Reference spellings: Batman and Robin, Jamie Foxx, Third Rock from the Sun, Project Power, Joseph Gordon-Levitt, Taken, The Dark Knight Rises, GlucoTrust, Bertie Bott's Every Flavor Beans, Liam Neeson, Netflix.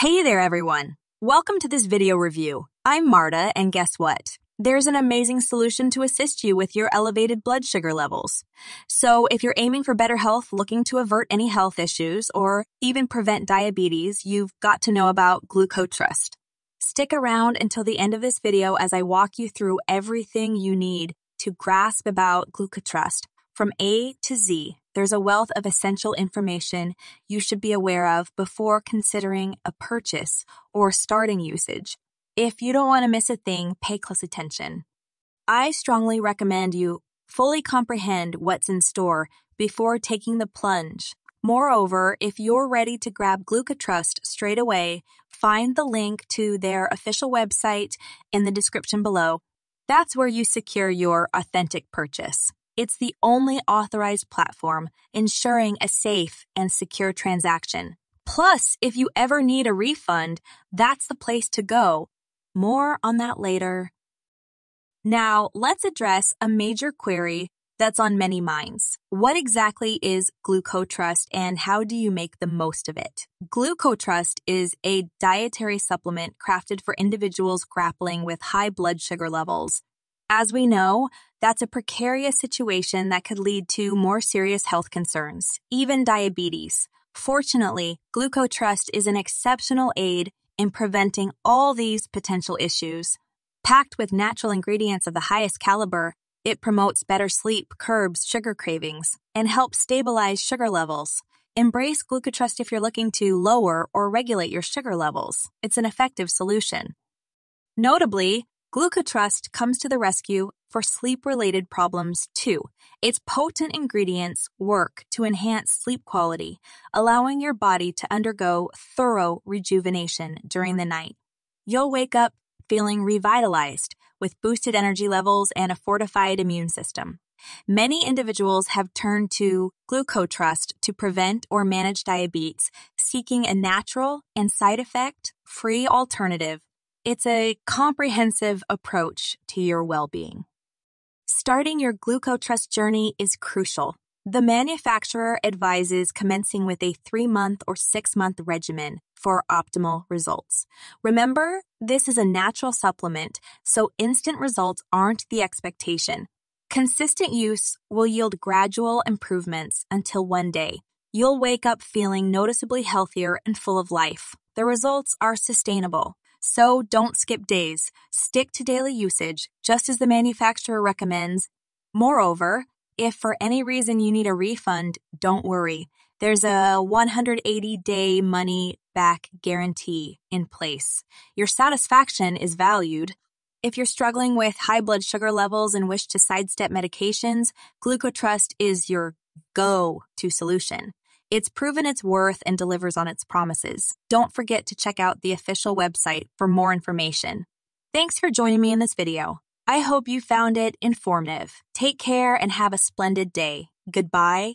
Hey there, everyone. Welcome to this video review. I'm Marta, and guess what? There's an amazing solution to assist you with your elevated blood sugar levels. So if you're aiming for better health, looking to avert any health issues, or even prevent diabetes, you've got to know about GlucoTrust. Stick around until the end of this video as I walk you through everything you need to grasp about GlucoTrust. From A to Z, there's a wealth of essential information you should be aware of before considering a purchase or starting usage. If you don't want to miss a thing, pay close attention. I strongly recommend you fully comprehend what's in store before taking the plunge. Moreover, if you're ready to grab GlucoTrust straight away, find the link to their official website in the description below. That's where you secure your authentic purchase. It's the only authorized platform ensuring a safe and secure transaction. Plus, if you ever need a refund, that's the place to go. More on that later. Now, let's address a major query that's on many minds. What exactly is GlucoTrust and how do you make the most of it? GlucoTrust is a dietary supplement crafted for individuals grappling with high blood sugar levels. As we know, that's a precarious situation that could lead to more serious health concerns, even diabetes. Fortunately, GlucoTrust is an exceptional aid in preventing all these potential issues. Packed with natural ingredients of the highest caliber, it promotes better sleep, curbs sugar cravings, and helps stabilize sugar levels. Embrace GlucoTrust if you're looking to lower or regulate your sugar levels. It's an effective solution. Notably, GlucoTrust comes to the rescue for sleep-related problems too. Its potent ingredients work to enhance sleep quality, allowing your body to undergo thorough rejuvenation during the night. You'll wake up feeling revitalized with boosted energy levels and a fortified immune system. Many individuals have turned to GlucoTrust to prevent or manage diabetes, seeking a natural and side-effect-free alternative. It's a comprehensive approach to your well-being. Starting your GlucoTrust journey is crucial. The manufacturer advises commencing with a 3-month or 6-month regimen for optimal results. Remember, this is a natural supplement, so instant results aren't the expectation. Consistent use will yield gradual improvements until one day you'll wake up feeling noticeably healthier and full of life. The results are sustainable. So don't skip days. Stick to daily usage, just as the manufacturer recommends. Moreover, if for any reason you need a refund, don't worry. There's a 180-day money-back guarantee in place. Your satisfaction is valued. If you're struggling with high blood sugar levels and wish to sidestep medications, GlucoTrust is your go-to solution. It's proven its worth and delivers on its promises. Don't forget to check out the official website for more information. Thanks for joining me in this video. I hope you found it informative. Take care and have a splendid day. Goodbye